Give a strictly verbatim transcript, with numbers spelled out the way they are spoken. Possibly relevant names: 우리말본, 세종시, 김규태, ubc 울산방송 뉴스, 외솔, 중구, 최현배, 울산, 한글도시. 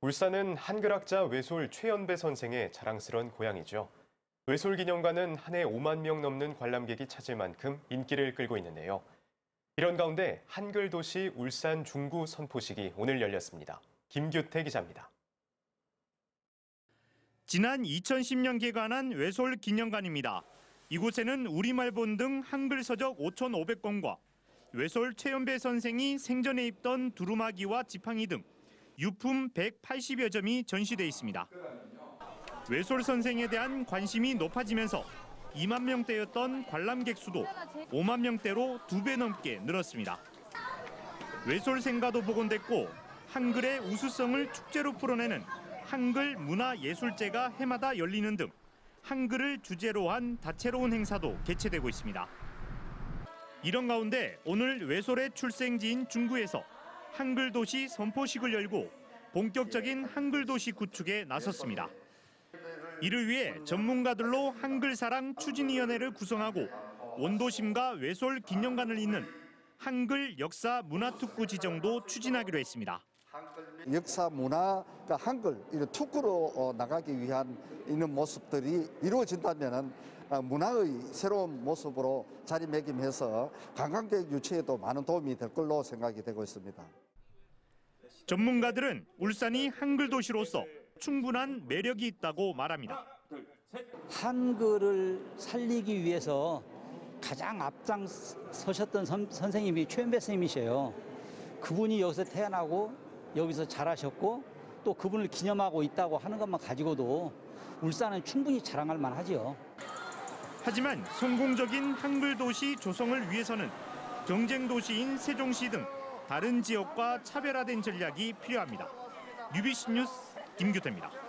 울산은 한글학자 외솔 최현배 선생의 자랑스런 고향이죠. 외솔 기념관은 한 해 오만 명 넘는 관람객이 찾을 만큼 인기를 끌고 있는데요. 이런 가운데 한글 도시 울산 중구 선포식이 오늘 열렸습니다. 김규태 기자입니다. 지난 이천십 년 개관한 외솔 기념관입니다. 이곳에는 우리말본 등 한글 서적 오천오백 권과 외솔 최현배 선생이 생전에 입던 두루마기와 지팡이 등 유품 백팔십여 점이 전시돼 있습니다. 외솔 선생에 대한 관심이 높아지면서 이만 명대였던 관람객 수도 오만 명대로 두 배 넘게 늘었습니다. 외솔 생가도 복원됐고 한글의 우수성을 축제로 풀어내는 한글 문화예술제가 해마다 열리는 등 한글을 주제로 한 다채로운 행사도 개최되고 있습니다. 이런 가운데 오늘 외솔의 출생지인 중구에서 한글 도시 선포식을 열고 본격적인 한글 도시 구축에 나섰습니다. 이를 위해 전문가들로 한글사랑 추진위원회를 구성하고 원도심과 외솔 기념관을 잇는 한글 역사 문화특구 지정도 추진하기로 했습니다. 역사 문화, 그러니까 한글 이런 특구로 나가기 위한 이런 모습들이 이루어진다면은 문화의 새로운 모습으로 자리매김해서 관광객 유치에도 많은 도움이 될 걸로 생각이 되고 있습니다. 전문가들은 울산이 한글 도시로서 충분한 매력이 있다고 말합니다. 한글을 살리기 위해서 가장 앞장서셨던 선생님이 최현배 선생님이세요. 그분이 여기서 태어나고 여기서 자라셨고 또 그분을 기념하고 있다고 하는 것만 가지고도 울산은 충분히 자랑할 만하지요. 하지만 성공적인 한글 도시 조성을 위해서는 경쟁 도시인 세종시 등 다른 지역과 차별화된 전략이 필요합니다. 유비씨 뉴스 김규태입니다.